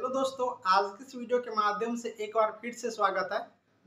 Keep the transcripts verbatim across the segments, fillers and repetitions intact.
Hello दोस्तों, आज के इस वीडियो के माध्यम से एक बार फिर से स्वागत है।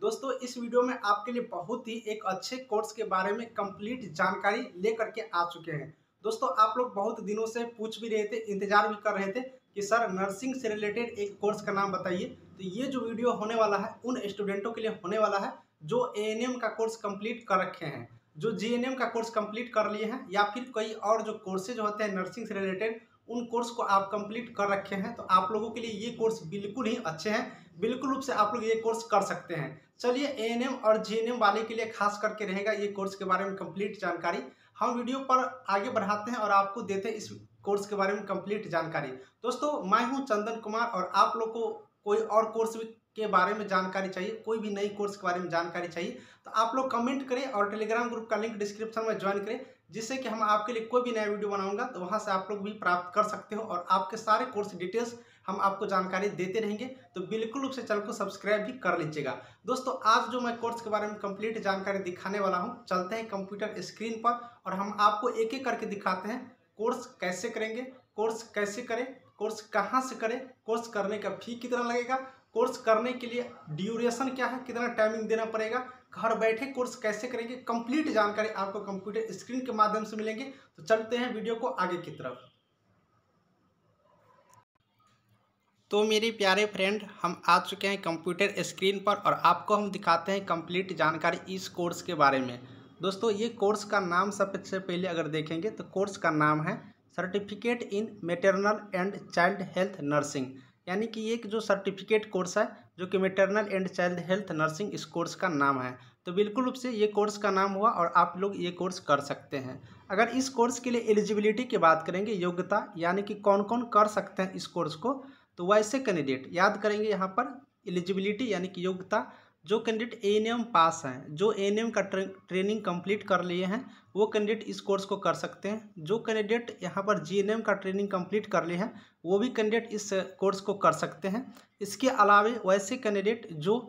दोस्तों इस वीडियो में आपके लिए बहुत ही एक अच्छे कोर्स के बारे में कंप्लीट जानकारी लेकर के आ चुके हैं। दोस्तों आप लोग बहुत दिनों से पूछ भी रहे थे, इंतजार भी कर रहे थे कि सर नर्सिंग से रिलेटेड एक कोर्स का नाम बताइए। तो ये जो वीडियो होने वाला है उन स्टूडेंटों के लिए होने वाला है जो ए एन एम का कोर्स कम्प्लीट कर रखे हैं, जो जी एन एम का कोर्स कम्प्लीट कर लिए हैं, या फिर कई और जो कोर्सेज होते हैं नर्सिंग से रिलेटेड उन कोर्स को आप कंप्लीट कर रखे हैं। तो आप लोगों के लिए ये कोर्स बिल्कुल ही अच्छे हैं, बिल्कुल रूप से आप लोग ये कोर्स कर सकते हैं। चलिए एएनएम और जीएनएम वाले के लिए खास करके रहेगा ये कोर्स के बारे में कंप्लीट जानकारी। हम वीडियो पर आगे बढ़ाते हैं और आपको देते हैं इस कोर्स के बारे में कंप्लीट जानकारी। दोस्तों मैं हूँ चंदन कुमार, और आप लोग को कोई और कोर्स के बारे में जानकारी चाहिए, कोई भी नई कोर्स के बारे में जानकारी चाहिए तो आप लोग कमेंट करें और टेलीग्राम ग्रुप का लिंक डिस्क्रिप्शन में ज्वाइन करें, जिससे कि हम आपके लिए कोई भी नया वीडियो बनाऊंगा तो वहां से आप लोग भी प्राप्त कर सकते हो और आपके सारे कोर्स डिटेल्स हम आपको जानकारी देते रहेंगे। तो बिल्कुल उससे चैनल को सब्सक्राइब भी कर लीजिएगा। दोस्तों आज जो मैं कोर्स के बारे में कंप्लीट जानकारी दिखाने वाला हूँ, चलते हैं कंप्यूटर स्क्रीन पर और हम आपको एक एक करके दिखाते हैं कोर्स कैसे करेंगे, कोर्स कैसे करें, कोर्स कहाँ से करें, कोर्स करने का फी कितना लगेगा, कोर्स करने के लिए ड्यूरेशन क्या है, कितना टाइमिंग देना पड़ेगा, घर बैठे कोर्स कैसे करेंगे, कंप्लीट जानकारी आपको कंप्यूटर स्क्रीन के माध्यम से मिलेंगे। तो चलते हैं वीडियो को आगे की तरफ। तो मेरे प्यारे फ्रेंड, हम आ चुके हैं कंप्यूटर स्क्रीन पर और आपको हम दिखाते हैं कंप्लीट जानकारी इस कोर्स के बारे में। दोस्तों ये कोर्स का नाम सबसे पहले अगर देखेंगे तो कोर्स का नाम है certificate in maternal and child health nursing, यानी कि एक जो सर्टिफिकेट कोर्स है जो कि maternal and child health nursing इस कोर्स का नाम है। तो बिल्कुल रूप से ये कोर्स का नाम हुआ और आप लोग ये कोर्स कर सकते हैं। अगर इस कोर्स के लिए एलिजिबिलिटी की बात करेंगे, योग्यता यानी कि कौन कौन कर सकते हैं इस कोर्स को, तो वैसे कैंडिडेट याद करेंगे यहाँ पर एलिजिबिलिटी यानी कि योग्यता, जो candidate A N M pass हैं, जो ए एन एम का ट्रे, ट्रेनिंग कंप्लीट कर लिए हैं वो कैंडिडेट इस कोर्स को कर सकते हैं। जो कैंडिडेट यहाँ पर जी एन एम का ट्रेनिंग कंप्लीट कर लिए हैं वो भी कैंडिडेट इस कोर्स को कर सकते हैं। इसके अलावा वैसे कैंडिडेट जो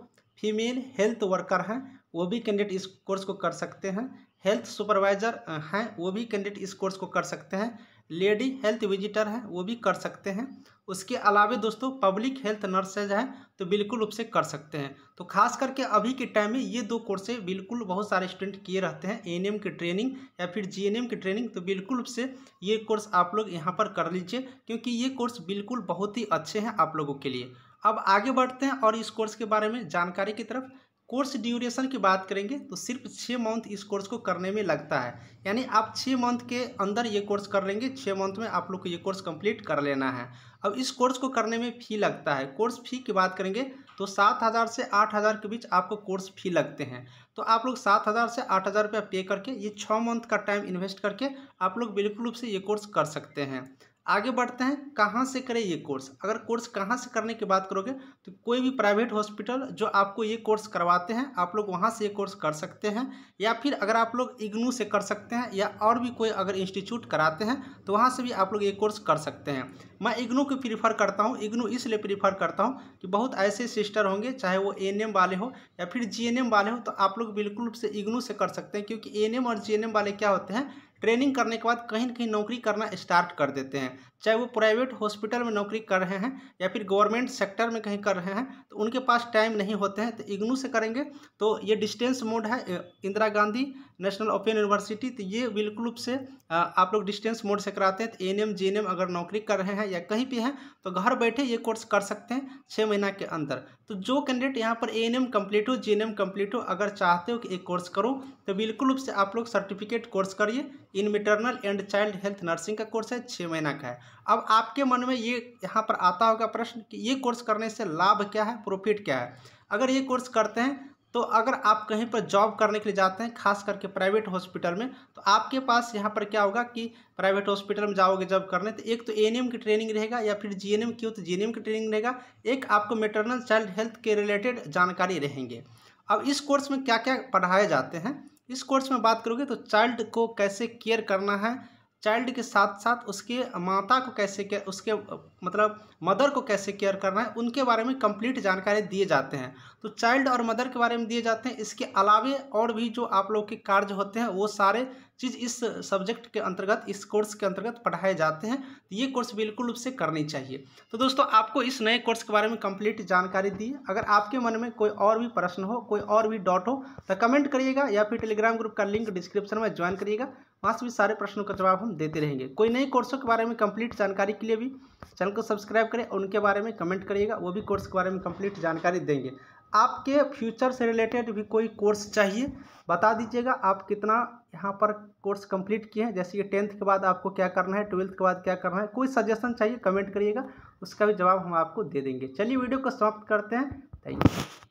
फीमेल हेल्थ वर्कर हैं वो भी कैंडिडेट इस कोर्स को कर सकते हैं। हेल्थ सुपरवाइज़र हैं वो भी कैंडिडेट इस कोर्स को कर सकते हैं। लेडी हेल्थ विजिटर हैं वो भी कर सकते हैं। उसके अलावा दोस्तों पब्लिक हेल्थ नर्सेज हैं तो बिल्कुल उससे कर सकते हैं। तो खास करके अभी के टाइम में ये दो कोर्सें बिल्कुल बहुत सारे स्टूडेंट किए रहते हैं, ए एन एम की ट्रेनिंग या फिर जी एन एम की ट्रेनिंग। तो बिल्कुल उससे ये कोर्स आप लोग यहाँ पर कर लीजिए, क्योंकि ये कोर्स बिल्कुल बहुत ही अच्छे हैं आप लोगों के लिए। अब आगे बढ़ते हैं और इस कोर्स के बारे में जानकारी की तरफ। कोर्स ड्यूरेशन की बात करेंगे तो सिर्फ छः मंथ इस कोर्स को करने में लगता है, यानी आप छः मंथ के अंदर ये कोर्स कर लेंगे, छः मंथ में आप लोग को ये कोर्स कंप्लीट कर लेना है। अब इस कोर्स को करने में फ़ी लगता है, कोर्स फ़ी की बात करेंगे तो सात हज़ार से आठ हज़ार के बीच आपको कोर्स फ़ी लगते हैं। तो आप लोग सात हज़ार से आठ हज़ार रुपया पे करके ये छः मंथ का टाइम इन्वेस्ट करके आप लोग बिल्कुल रूप से ये कोर्स कर सकते हैं। आगे बढ़ते हैं कहाँ से करें ये कोर्स। अगर कोर्स कहाँ से करने की बात करोगे तो कोई भी प्राइवेट हॉस्पिटल जो आपको ये कोर्स करवाते हैं आप लोग वहाँ से ये कोर्स कर सकते हैं, या फिर अगर आप लोग इग्नू से कर सकते हैं, या और भी कोई अगर इंस्टीट्यूट कराते हैं तो वहाँ से भी आप लोग ये कोर्स कर सकते हैं। मैं इग्नू को प्रीफर करता हूँ। इग्नू इसलिए प्रीफर करता हूँ कि बहुत ऐसे सिस्टर होंगे, चाहे वो ए एन एम वाले हो या फिर जी एन एम वाले हो, तो आप लोग बिल्कुल से इग्नू से कर सकते हैं, क्योंकि ए एन एम और जी एन एम वाले क्या होते हैं, ट्रेनिंग करने के बाद कहीं ना कहीं नौकरी करना स्टार्ट कर देते हैं। चाहे वो प्राइवेट हॉस्पिटल में नौकरी कर रहे हैं या फिर गवर्नमेंट सेक्टर में कहीं कर रहे हैं, तो उनके पास टाइम नहीं होते हैं। तो इग्नू से करेंगे तो ये डिस्टेंस मोड है Indira Gandhi national open university, तो ये बिल्कुल से आप लोग डिस्टेंस मोड से कराते हैं। तो A N M G N M अगर नौकरी कर रहे हैं या कहीं भी हैं तो घर बैठे ये कोर्स कर सकते हैं छः महीना के अंदर। तो जो कैंडिडेट यहाँ पर ए एन एम कम्प्लीट हो, जी एन एम कम्प्लीट हो, अगर चाहते हो कि ये कोर्स करो तो बिल्कुल से आप लोग सर्टिफिकेट कोर्स करिए। In maternal and child health nursing का कोर्स है, छः महीना का है। अब आपके मन में ये यहाँ पर आता होगा प्रश्न कि ये कोर्स करने से लाभ क्या है, प्रॉफिट क्या है। अगर ये कोर्स करते हैं तो अगर आप कहीं पर जॉब करने के लिए जाते हैं, खास करके प्राइवेट हॉस्पिटल में, तो आपके पास यहाँ पर क्या होगा कि प्राइवेट हॉस्पिटल में जाओगे जॉब करने तो एक तो ए एन एम की ट्रेनिंग रहेगा, या फिर जी एन एम की हो तो जी एन एम की ट्रेनिंग रहेगा, एक आपको मैटरनल चाइल्ड हेल्थ के रिलेटेड जानकारी रहेंगे। अब इस कोर्स में क्या क्या पढ़ाए जाते हैं, इस कोर्स में बात करोगे तो चाइल्ड को कैसे केयर करना है, चाइल्ड के साथ साथ उसके माता को कैसे केयर, उसके मतलब मदर को कैसे केयर करना है, उनके बारे में कंप्लीट जानकारी दिए जाते हैं। तो चाइल्ड और मदर के बारे में दिए जाते हैं। इसके अलावे और भी जो आप लोग के कार्य होते हैं वो सारे चीज़ इस सब्जेक्ट के अंतर्गत, इस कोर्स के अंतर्गत पढ़ाए जाते हैं। तो ये कोर्स बिल्कुल रूप से करनी चाहिए। तो दोस्तों आपको इस नए कोर्स के बारे में कंप्लीट जानकारी दी। अगर आपके मन में कोई और भी प्रश्न हो, कोई और भी डाउट हो तो कमेंट करिएगा, या फिर टेलीग्राम ग्रुप का लिंक डिस्क्रिप्शन में ज्वाइन करिएगा, वहाँ से भी सारे प्रश्नों का जवाब हम देते रहेंगे। कोई नए कोर्सों के बारे में कंप्लीट जानकारी के लिए भी चैनल को सब्सक्राइब करें, उनके बारे में कमेंट करिएगा, वो भी कोर्स के बारे में कंप्लीट जानकारी देंगे। आपके फ्यूचर से रिलेटेड भी कोई कोर्स चाहिए बता दीजिएगा, आप कितना यहाँ पर कोर्स कंप्लीट किए हैं, जैसे कि टेंथ के बाद आपको क्या करना है, ट्वेल्थ के बाद क्या करना है, कोई सजेशन चाहिए कमेंट करिएगा, उसका भी जवाब हम आपको दे देंगे। चलिए वीडियो को समाप्त करते हैं। Thank you.